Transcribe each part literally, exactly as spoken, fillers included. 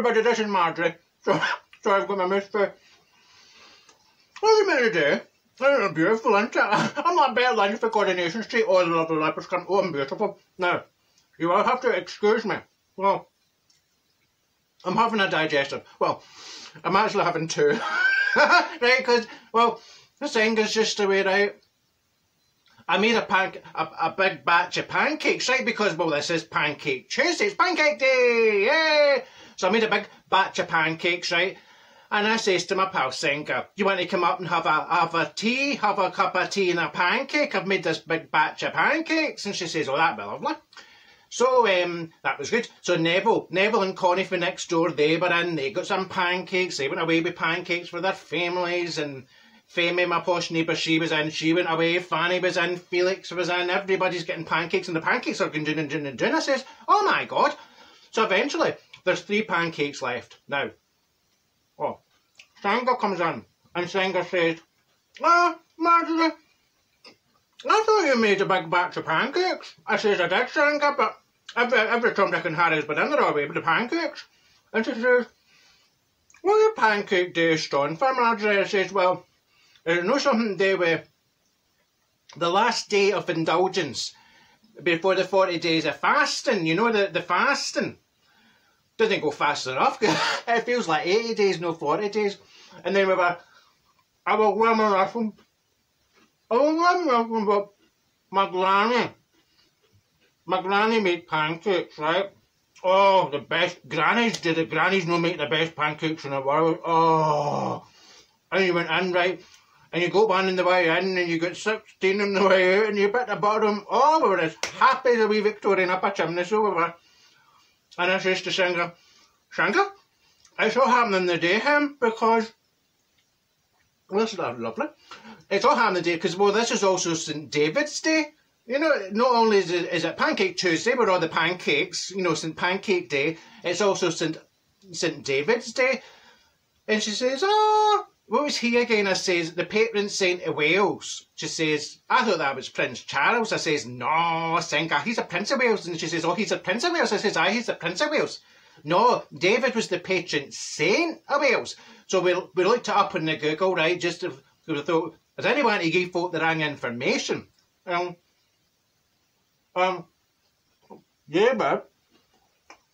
sorry about your dressing, Marjorie. Sorry, sorry I've got my mouth full. What have you made today? I'm beautiful, isn't it? I'm not better than you for Coronation Street. Oh, the lovely leopard's come. Oh, I'm beautiful. Now, you will have to excuse me. Well, I'm having a digestive. Well, I'm actually having two. Right, because, well, this thing is just the way, right? I made a, pan a, a big batch of pancakes, right? Because, well, this is Pancake Tuesday. It's Pancake Day! Yay! So I made a big batch of pancakes, right? And I says to my pal Senga, you want to come up and have a have a tea, have a cup of tea and a pancake? I've made this big batch of pancakes. And she says, oh, that'd be lovely. So um, that was good. So Neville, Neville and Connie from next door, they were in, they got some pancakes, they went away with pancakes for their families, and Femi, my posh neighbour, she was in, she went away, Fanny was in, Felix was in, everybody's getting pancakes, and the pancakes are going doing and doing and doing. I says, oh my God. So eventually, there's three pancakes left. Now, oh, Senga comes in, and Senga says, oh, Marjorie, I thought you made a big batch of pancakes. I says, I did, Senga, but every, every Tom, Dick and Harry's been in, they're all away with the pancakes. And she says, what are your pancake days done for, Marjorie? I says, well, it's no something to do with the last day of indulgence before the forty days of fasting. You know, the, the fasting. Doesn't go fast enough. It feels like eighty days, no forty days. And then we were, I will wear my wrapping. I will wear my wrapping, but my granny, my granny made pancakes, right? Oh, the best. Grannies, did the grannies no make the best pancakes in the world? Oh. And you went in, right? And you got one in the way in, and you got sixteen in the way out, and you bit the bottom. Oh, we were as happy as a wee Victorian up a chimney, so we were. And I says to Senga, Senga, it's all happening the day, him, because, well, this is lovely. It's all happening the day, because, well, this is also Saint David's Day. You know, not only is it, is it Pancake Tuesday, with all the pancakes, you know, Saint Pancake Day, it's also Saint Saint David's Day. And she says, oh, what was he again? I says, the patron saint of Wales. She says, I thought that was Prince Charles. I says, no, Senga, he's a Prince of Wales. And she says, oh, he's a Prince of Wales. I says, aye, he's the Prince of Wales. No, David was the patron saint of Wales. So we, we looked it up in the Google, right, just because we thought, is anyone to give folk the wrong information? Um, um, yeah, but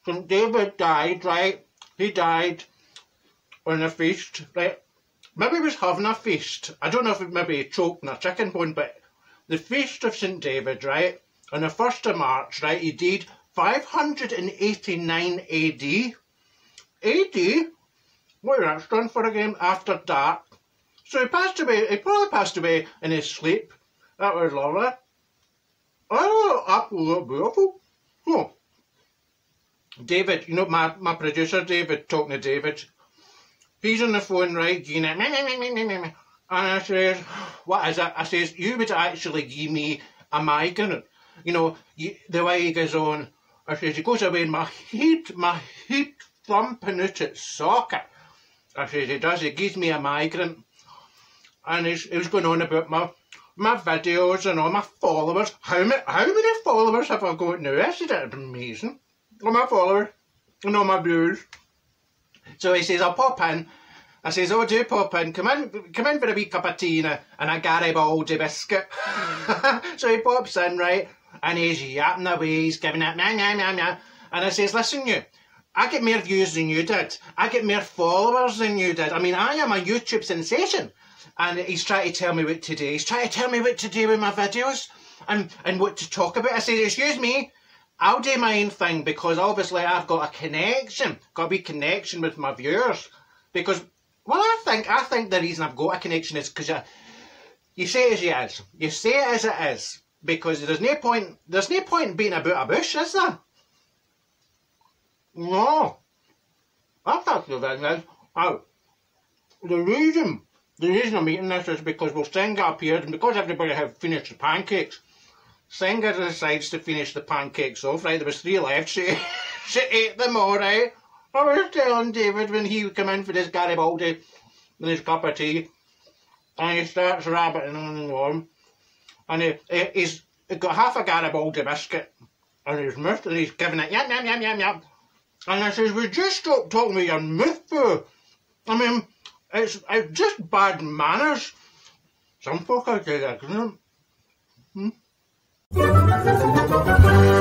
Saint David died, right? He died on a feast, right? Maybe he was having a feast. I don't know if it maybe he choked on a chicken bone, but the feast of Saint David, right, on the first of March, right, he died five hundred eighty-nine A D. A D? What is that stand for again? After dark. So he passed away, he probably passed away in his sleep. That was lovely. Oh, absolutely beautiful. Oh. David, you know, my, my producer David, talking to David, he's on the phone, right, Gina, meh, meh, meh, meh, meh, meh. And I says, what is it? I says, you would actually give me a migraine. You know, you, the way he goes on, I says, he goes away and my head, my head thumping out its socket. I says, he does, he gives me a migraine. And he's, he was going on about my my videos and all my followers. How many, how many followers have I got now? Isn't it amazing? All my followers and all my views. So he says, I'll pop in. I says, oh, do pop in. Come in, come in for a wee cup of tea and a, and a Garibaldi biscuit. So he pops in, right, and he's yapping away. He's giving that, nah, nah, nah, nah. And I says, listen, you, I get more views than you did. I get more followers than you did. I mean, I am a YouTube sensation. And he's trying to tell me what to do. He's trying to tell me what to do with my videos and, and what to talk about. I says, excuse me. I'll do my own thing because obviously I've got a connection, got a wee connection with my viewers. Because, well, I think I think the reason I've got a connection is because you, you say it as you is, you say it as it is. Because there's no point, there's no point in beating about a bush, is there? No, that's actually the thing. Is, oh, the reason, the reason I'm eating this is because well, Senga appeared, and because everybody had finished the pancakes. Senga decides to finish the pancakes off, right? There was three left. She, she ate them all, right? I was telling David when he would come in for this Garibaldi and his cup of tea, and he starts rabbiting on and on, and he, he, he's got half a Garibaldi biscuit on his mouth, and he's giving it, yum, yum, yum, yum, yum. And I says, "Would you stop talking to your mouth, boo? I mean, it's, it's just bad manners." Some folk out there, isn't it? Hmm?